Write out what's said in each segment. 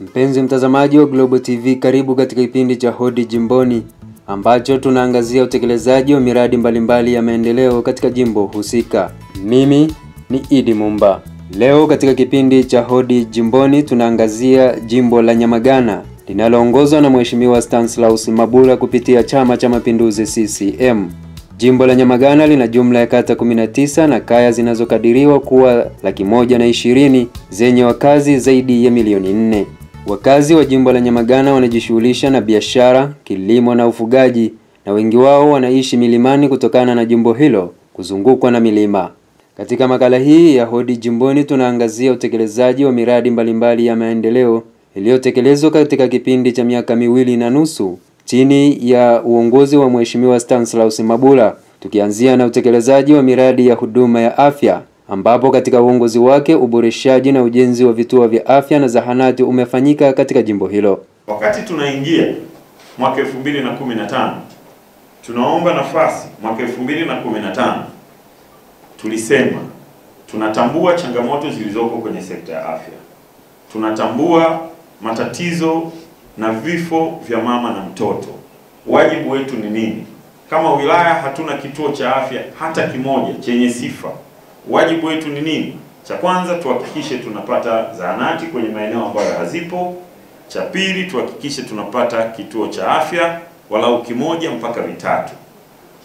Mpenzi mtazamaji wa Global TV, karibu katika kipindi cha Hodi Jimboni ambacho tunaangazia utekelezaji wa miradi mbalimbali ya maendeleo katika jimbo husika. Mimi ni Idi Mumba. Leo katika kipindi cha Hodi Jimboni tunaangazia jimbo la Nyamagana linaloongozwa na Mheshimiwa Stanislaus Mabula kupitia Chama cha Mapinduzi CCM. Jimbo la Nyamagana lina jumla ya kata 19 na kaya zinazokadiriwa kuwa 120 zenye wakazi zaidi ya milioni 4. Wakazi wa jimbo la Nyamagana wanajishughulisha na biashara, kilimo na ufugaji, na wengi wao wanaishi milimani kutokana na jimbo hilo kuzungukwa na milima. Katika makala hii ya Hodi Jimboni tunaangazia utekelezaji wa miradi mbalimbali ya maendeleo iliyotekelezwa katika kipindi cha miaka 2.5 chini ya uongozi wa Mheshimiwa Stanislaus Mabula, tukianzia na utekelezaji wa miradi ya huduma ya afya ambapo katika uongozi wake uboreshaji na ujenzi wa vituo vya afya na zahanati umefanyika katika jimbo hilo. Wakati tunaingia mwaka 2015, tunaomba nafasi mwaka 2015, tulisema tunatambua changamoto zilizoko kwenye sekta ya afya. Tunatambua matatizo na vifo vya mama na mtoto. Wajibu wetu ni nini? Kama wilaya hatuna kituo cha afya hata kimoja chenye sifa, wajibu wetu ni nini? Cha kwanza tuhakikishe tunapata zahanati kwenye maeneo ambayo hazipo. Cha pili tuhakikishe tunapata kituo cha afya walau kimoja mpaka vitatu.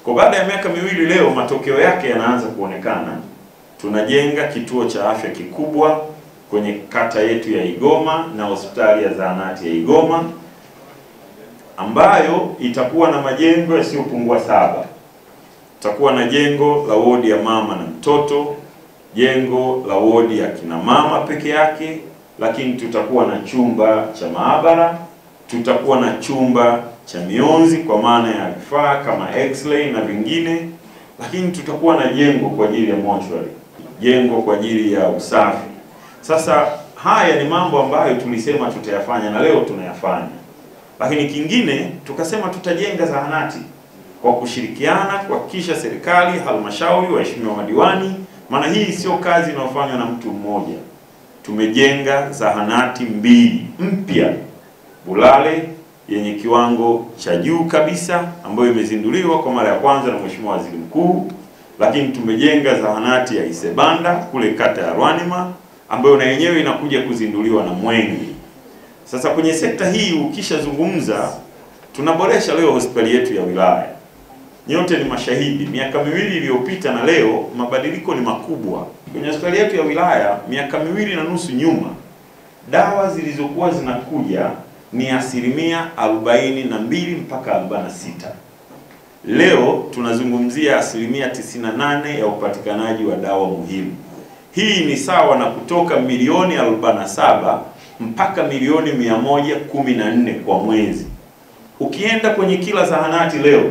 Kwa baada ya miaka 2 leo matokeo yake yanaanza kuonekana. Tunajenga kituo cha afya kikubwa kwenye kata yetu ya Igoma na hospitali ya zahanati ya Igoma ambayo itakuwa na majengo yasiyopungua 7. Itakuwa na jengo la wodi ya mama na mtoto, jengo la wodi ya kina mama peke yake, lakini tutakuwa na chumba cha maabara, tutakuwa na chumba cha mionzi kwa maana ya vifaa kama x-ray na vingine, lakini tutakuwa na jengo kwa ajili ya mortuary, jengo kwa ajili ya usafi. Sasa haya ni mambo ambayo tulisema tutayafanya na leo tunayafanya. Lakini kingine tukasema tutajenga zahanati kwa kushirikiana kuhakikisha serikali, halmashauri, waheshimiwa madiwani, maana hii sio kazi inayofanywa na mtu mmoja. Tumejenga zahanati 2 mpya, Bulale yenye kiwango cha juu kabisa ambayo imezinduliwa kwa mara ya kwanza na Mheshimiwa Waziri Mkuu, lakini tumejenga zahanati ya Isebanda kule kata ya Rwanimba ambayo na yenyewe inakuja kuzinduliwa na Mwengi. Sasa kwenye sekta hii ukishazungumza, tunaboresha leo hospitali yetu ya wilaya. Nyote ni mashahidi, miaka 2 iliyopita na leo mabadiliko ni makubwa. Kwenye hospitali yetu ya wilaya miaka 2.5 nyuma, dawa zilizokuwa zinakuja ni 42% mpaka 46%. Leo tunazungumzia 98% ya upatikanaji wa dawa muhimu. Hii ni sawa na kutoka milioni 47 mpaka milioni 114 kwa mwezi. Ukienda kwenye kila zahanati leo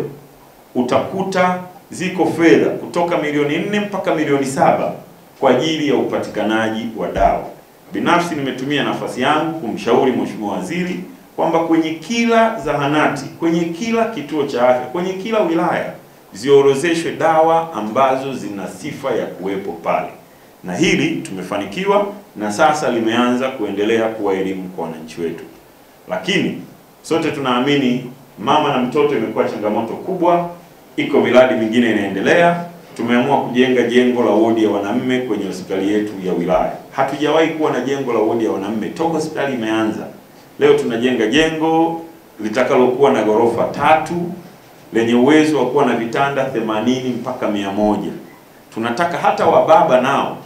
utakuta ziko fedha kutoka milioni 4 mpaka milioni 7 kwa ajili ya upatikanaji wa dawa. Binafsi nimetumia nafasi yangu kumshauri Mheshimiwa Waziri kwamba kwenye kila zahanati, kwenye kila kituo cha afya, kwenye kila wilaya ziorozeshwe dawa ambazo zina sifa ya kuwepo pale. Na hili tumefanikiwa na sasa limeanza kuendelea kuwa elimu kwa wananchi wetu. Lakini sote tunaamini mama na mtoto imekuwa changamoto kubwa, iko miradi mingine inaendelea. Tumeamua kujenga jengo la wodi ya wanaume kwenye hospitali yetu ya wilaya. Hatujawahi kuwa na jengo la wodi ya wanaume toka hospitali imeanza. Leo tunajenga jengo litakalokuwa na ghorofa 3 lenye uwezo wa kuwa na vitanda 80 mpaka 100. Tunataka hata wababa nao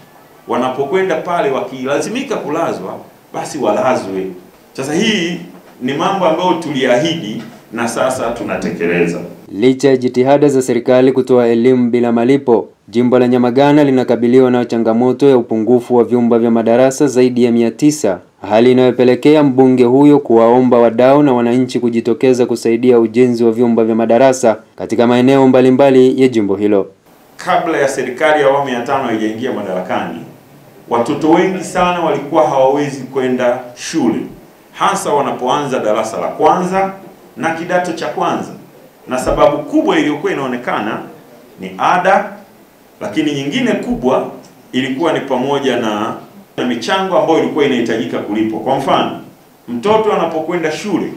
wanapokwenda pale wakilazimika kulazwa basi walazwe. Sasa hii ni mambo ambayo tuliahidi na sasa tunatekeleza. Licha ya jitihada za serikali kutoa elimu bila malipo, jimbo la Nyamagana linakabiliwa na changamoto ya upungufu wa vyumba vya madarasa zaidi ya 900, hali inayopelekea mbunge huyo kuwaomba wadau na wananchi kujitokeza kusaidia ujenzi wa vyumba vya madarasa katika maeneo mbalimbali ya jimbo hilo. Kabla ya serikali ya awamu ya 5 haijaingia madarakani, watoto wengi sana walikuwa hawawezi kwenda shule, hasa wanapoanza darasa la kwanza na kidato cha kwanza. Na sababu kubwa iliyokuwa inaonekana ni ada, lakini nyingine kubwa ilikuwa ni pamoja na michango ambayo ilikuwa inahitajika kulipo. Kwa mfano, Mtoto anapokwenda shule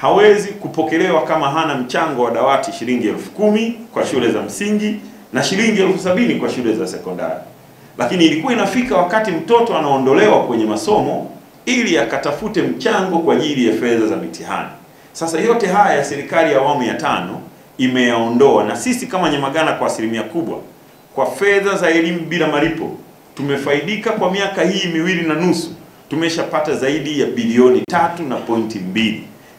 hawezi kupokelewa kama hana mchango wa dawati shilingi 10,000 kwa shule za msingi na shilingi 70,000 kwa shule za sekondari. Lakini ilikuwa inafika wakati mtoto anaondolewa kwenye masomo ili akatafute mchango kwa ajili ya fedha za mitihani. Sasa yote haya serikali ya awamu ya 5 imeyaondoa, na sisi kama Nyamagana kwa asilimia kubwa kwa fedha za elimu bila malipo tumefaidika. Kwa miaka hii 2.5 tumeshapata zaidi ya bilioni 3.2.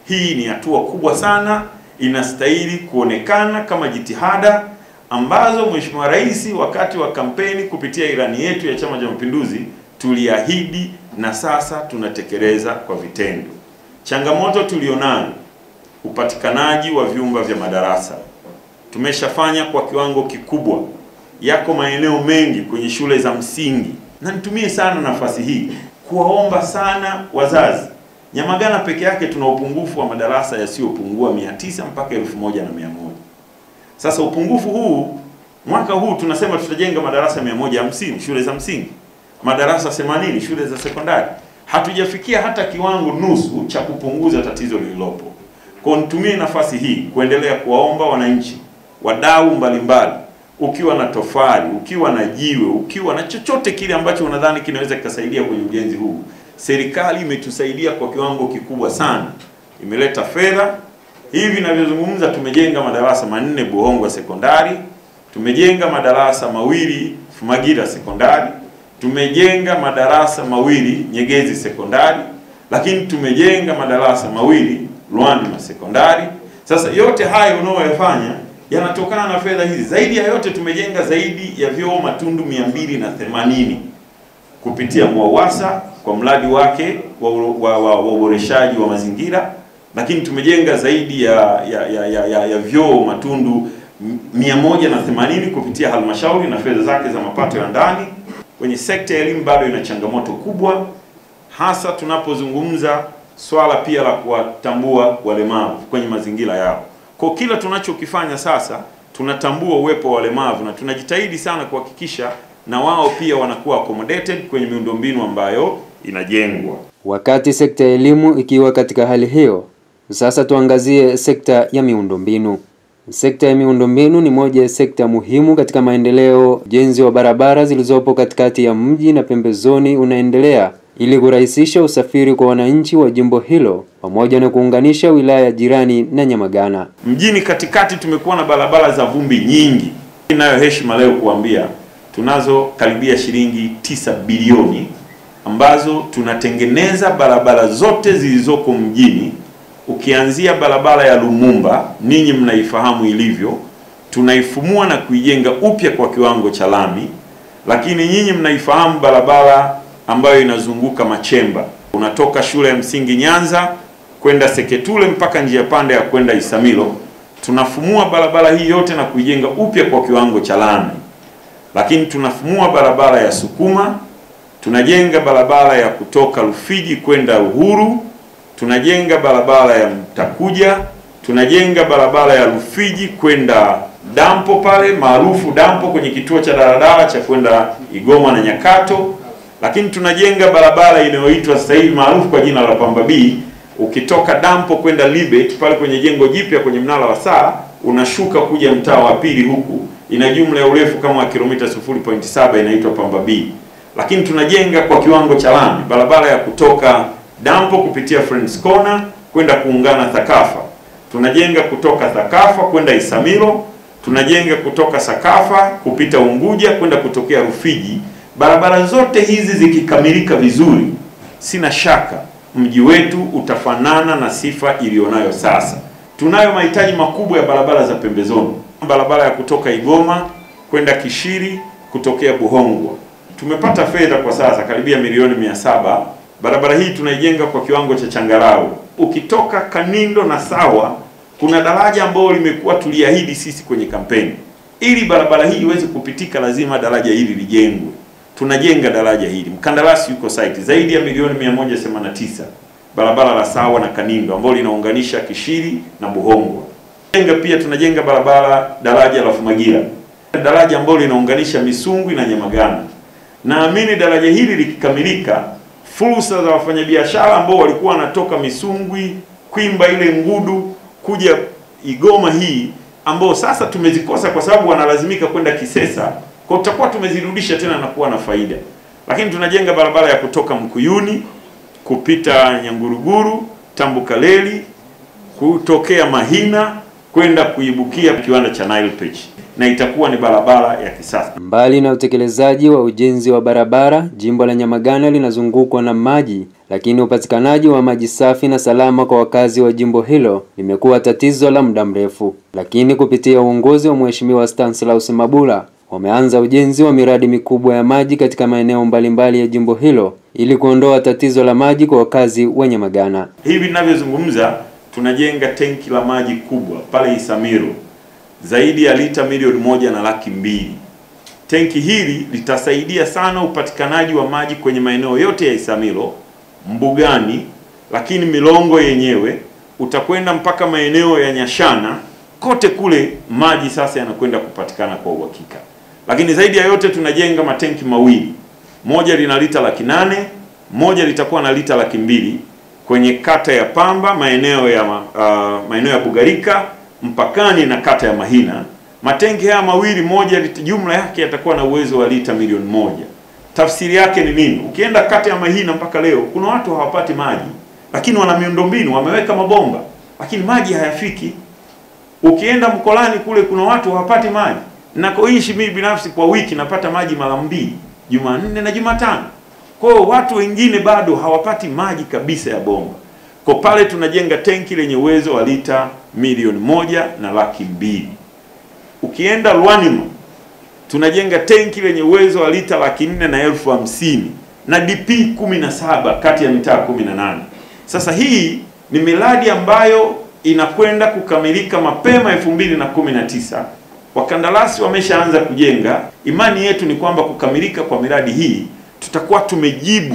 Hii ni hatua kubwa sana, inastahili kuonekana kama jitihada ambazo Mheshimiwa Rais wakati wa kampeni kupitia ilani yetu ya Chama cha Mapinduzi tuliahidi na sasa tunatekeleza kwa vitendo. Changamoto tulionayo, upatikanaji wa vyumba vya madarasa. Tumeshafanya kwa kiwango kikubwa. Yako maeneo mengi kwenye shule za msingi. Na nitumie sana nafasi hii kuwaomba sana wazazi. Nyamagana peke yake tuna upungufu wa madarasa yasiyopungua 900 mpaka 1,100. Sasa upungufu huu, mwaka huu tunasema tutajenga madarasa 150 shule za msingi, madarasa 80 shule za sekondari. Hatujafikia hata kiwango nusu cha kupunguza tatizo lililopo. Kwa nitumie nafasi hii kuendelea kuwaomba wananchi, wadau mbalimbali, ukiwa na tofali, ukiwa na jiwe, ukiwa na chochote kile ambacho unadhani kinaweza kusaidia kwenye ujenzi huu. Serikali imetusaidia kwa kiwango kikubwa sana. Imeleta fedha. Hivi ninavyozungumza tumejenga madarasa 4 Buhongwa sekondari, tumejenga madarasa 2 Fumagira sekondari, tumejenga madarasa 2 Nyegezi sekondari, lakini tumejenga madarasa 2 Rwanimba sekondari. Sasa yote haya unaoyafanya yanatokana na fedha hizi. Zaidi ya yote tumejenga zaidi ya vyoo matundu 280 kupitia Mwawasa kwa mradi wake wa uboreshaji wa mazingira. Lakini tumejenga zaidi ya vyoo matundu 180 kupitia halmashauri na fedha zake za mapato ya ndani. Kwenye sekta ya elimu bado ina changamoto kubwa, hasa tunapozungumza swala pia la kuwatambua walemavu kwenye mazingira yao. Kwa kila tunachokifanya sasa tunatambua uwepo wa walemavu na tunajitahidi sana kuhakikisha na wao pia wanakuwa accommodated kwenye miundombinu ambayo inajengwa. Wakati sekta ya elimu ikiwa katika hali hiyo, sasa tuangazie sekta ya miundombinu. Sekta ya miundombinu ni moja ya sekta muhimu katika maendeleo. Ujenzi wa barabara zilizopo katikati ya mji na pembezoni unaendelea ili kurahisisha usafiri kwa wananchi wa jimbo hilo pamoja na kuunganisha wilaya jirani na Nyamagana. Mjini katikati tumekuwa na barabara za vumbi nyingi. Ninayo heshima leo kuambia tunazo karibia shilingi 9 bilioni ambazo tunatengeneza barabara zote zilizoko mjini. Ukianzia barabara ya Lumumba, ninyi mnaifahamu ilivyo, tunaifumua na kuijenga upya kwa kiwango cha lami. Lakini nyinyi mnaifahamu barabara ambayo inazunguka Machemba, unatoka shule ya msingi Nyanza kwenda Seketule mpaka njia panda ya kwenda Isamilo. Tunafumua barabara hii yote na kuijenga upya kwa kiwango cha lami. Lakini tunafumua barabara ya Sukuma, tunajenga barabara ya kutoka Rufiji kwenda Uhuru, tunajenga barabara ya Mtakuja, tunajenga barabara ya Rufiji kwenda dampo pale maarufu dampo kwenye kituo cha daladala cha kwenda Igoma na Nyakato. Lakini tunajenga barabara inayoitwa sasa hivi maarufu kwa jina la Pamba B, ukitoka dampo kwenda Libet pale kwenye jengo jipya kwenye mnara wa Saa, unashuka kuja mtaa wa pili huku, ina jumla ya urefu kama kilomita 0.7, inaitwa Pamba B. Lakini tunajenga kwa kiwango cha lami barabara ya kutoka dampo kupitia Friends Corner kwenda kuungana Sakafa, tunajenga kutoka Sakafa kwenda Isamilo, tunajenga kutoka Sakafa kupita Unguja kwenda kutokea Rufiji. Barabara zote hizi zikikamilika vizuri, sina shaka mji wetu utafanana na sifa ilionayo sasa. Tunayo mahitaji makubwa ya barabara za pembezoni, barabara ya kutoka Igoma kwenda Kishiri kutokea Buhongwa. Tumepata fedha kwa sasa karibia milioni 700. Barabara hii tunaijenga kwa kiwango cha changarau. Ukitoka Kanindo na Sawa kuna daraja ambalo limekuwa tuliahidi sisi kwenye kampeni. Ili barabara hii iweze kupitika lazima daraja hili lijengwe. Tunajenga daraja hili. Mkandarasi yuko site, zaidi ya milioni 189. Barabara la Sawa na Kanindo ambalo linaunganisha Kishiri na Buhongwa. Pia tunajenga barabara daraja la Fumagira, daraja ambalo linaunganisha Misungwi na Nyamagana. Naamini daraja hili likikamilika fursa za wafanyabiashara ambao walikuwa wanatoka Misungwi, kuimba ile ngudu, kuja Igoma hii, ambao sasa tumezikosa kwa sababu wanalazimika kwenda Kisesa. Kwa tutakuwa tumezirudisha tena na kuwa na faida. Lakini tunajenga barabara ya kutoka Mkuyuni, kupita Nyanguruguru, Tambukaleli, kutokea Mahina, kwenda kuibukia kiwanda cha Nile Page. Na itakuwa ni barabara ya kisasa. Mbali na utekelezaji wa ujenzi wa barabara, jimbo la Nyamagana linazungukwa na maji, lakini upatikanaji wa maji safi na salama kwa wakazi wa jimbo hilo limekuwa tatizo la muda mrefu. Lakini kupitia uongozi wa Mheshimiwa Stanislaus Mabula, wameanza ujenzi wa miradi mikubwa ya maji katika maeneo mbalimbali ya jimbo hilo ili kuondoa tatizo la maji kwa wakazi wa Nyamagana. Hivi ninavyozungumza, tunajenga tenki la maji kubwa pale Isamilo, zaidi ya lita milioni 1.2 milioni. Tenki hili litasaidia sana upatikanaji wa maji kwenye maeneo yote ya Isamilo, Mbugani, lakini Milongo yenyewe, utakwenda mpaka maeneo ya Nyashana, kote kule maji sasa yanakwenda kupatikana kwa uhakika. Lakini zaidi ya yote tunajenga matenki mawili. Moja lina lita 800,000, moja litakuwa na lita 200,000 kwenye kata ya Pamba, maeneo ya Bugarika, mpakani na kata ya Mahina. Matenki haya mawili, moja jumla yake yatakuwa na uwezo wa lita 1,000,000. Tafsiri yake ni nini? Ukienda kata ya Mahina mpaka leo kuna watu hawapati maji, lakini wana miundombinu, wameweka mabomba, lakini maji hayafiki. Ukienda Mkolani kule kuna watu hawapati maji. Nakoishi mimi binafsi kwa wiki napata maji mara 2, Jumanne na Jumatano. Kwa hiyo watu wengine bado hawapati maji kabisa ya bomba. Kwa pale tunajenga tenki lenye uwezo wa lita 1,200,000. Ukienda Rwanimba tunajenga tenki lenye uwezo wa lita 450,000 na DP 17 kati ya mitaa 18. Sasa hii ni miradi ambayo inakwenda kukamilika mapema 2019. Wakandarasi wameshaanza kujenga. Imani yetu ni kwamba kukamilika kwa miradi hii tutakuwa tumejibu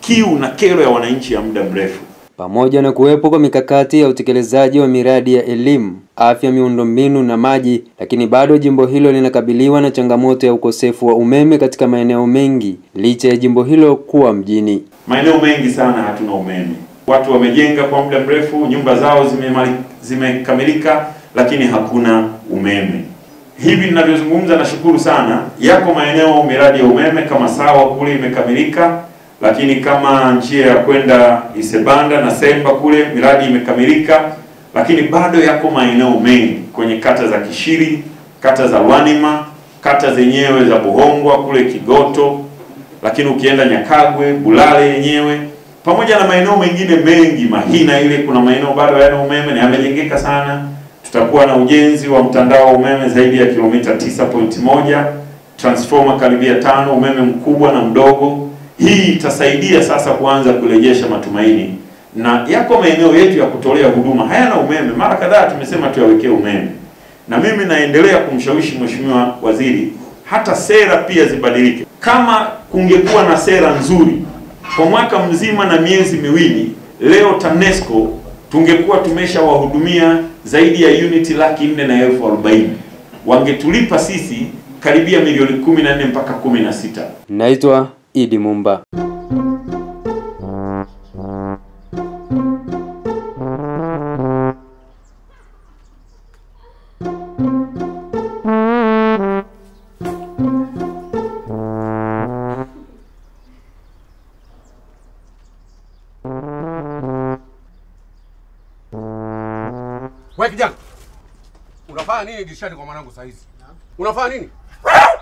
kiu na kero ya wananchi ya muda mrefu. Pamoja na kuwepo kwa mikakati ya utekelezaji wa miradi ya elimu, afya, miundombinu na maji, lakini bado jimbo hilo linakabiliwa na changamoto ya ukosefu wa umeme katika maeneo mengi, licha ya jimbo hilo kuwa mjini. Maeneo mengi sana hatuna umeme. Watu wamejenga kwa muda mrefu, nyumba zao zimekamilika, lakini hakuna umeme. Hivi ninavyozungumza na shukuru sana, yako maeneo miradi ya umeme kama sawa kule imekamilika, lakini kama njia ya kwenda Isebanda na Semba kule miradi imekamilika, lakini bado yako maeneo mengi kwenye kata za Kishiri, kata za Rwanimba, kata zenyewe za Buhongwa kule Kigoto, lakini ukienda Nyakagwe, Bulale yenyewe, pamoja na maeneo mengine mengi. Mahina ile kuna maeneo bado yana umeme na yamejengeka sana. Tutakuwa na ujenzi wa mtandao wa umeme zaidi ya kilomita 9.1, transformer karibia 5, umeme mkubwa na mdogo. Hii itasaidia sasa kuanza kurejesha matumaini. Na yako maeneo yetu ya kutolea huduma hayana umeme. Mara kadhaa tumesema tuyawekee umeme. Na mimi naendelea kumshawishi Mheshimiwa Waziri hata sera pia zibadilike. Kama kungekuwa na sera nzuri kwa mwaka mzima na miezi miwili, leo TANESCO tungekuwa tumesha wahudumia zaidi ya uniti 440,000. Wangetulipa sisi karibia milioni 14 mpaka 16. Naitwa Idi Mumba. Wewe kijana, unafanya nini dirishani kwa mwanangu saa hizi? Unafanya nini? Hapa.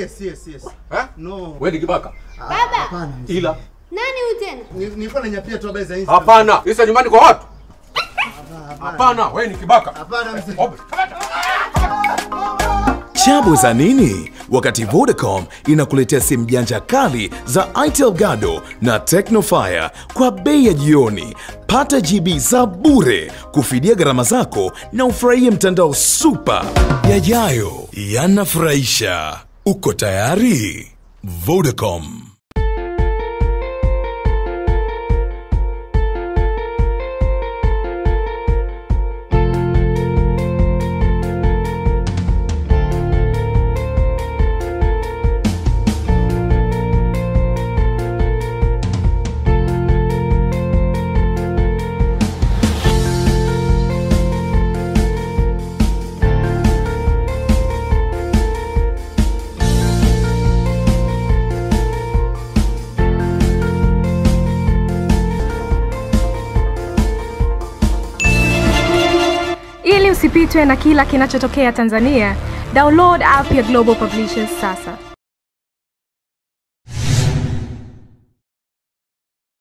Yes. Ha? No. Wewe ni kibaka. Baba. Hapana. Ila. Nani huyu tena? Nilikuwa nanyapia tu habari za hizi. Hapana. Hizi nyumbani kwa watu. Hapana, wewe ni kibaka. Hapana mzee. Chabu za nini? Wakati Vodacom inakuletea simu janja kali za Itel Gado na Technofire kwa bei ya jioni. Pata GB za bure kufidia gharama zako na ufurahie mtandao super. Yajayo yanafurahisha. Uko tayari? Vodacom. usipitwe na kila kinachotokea Tanzania. Download app ya Global Publishers sasa.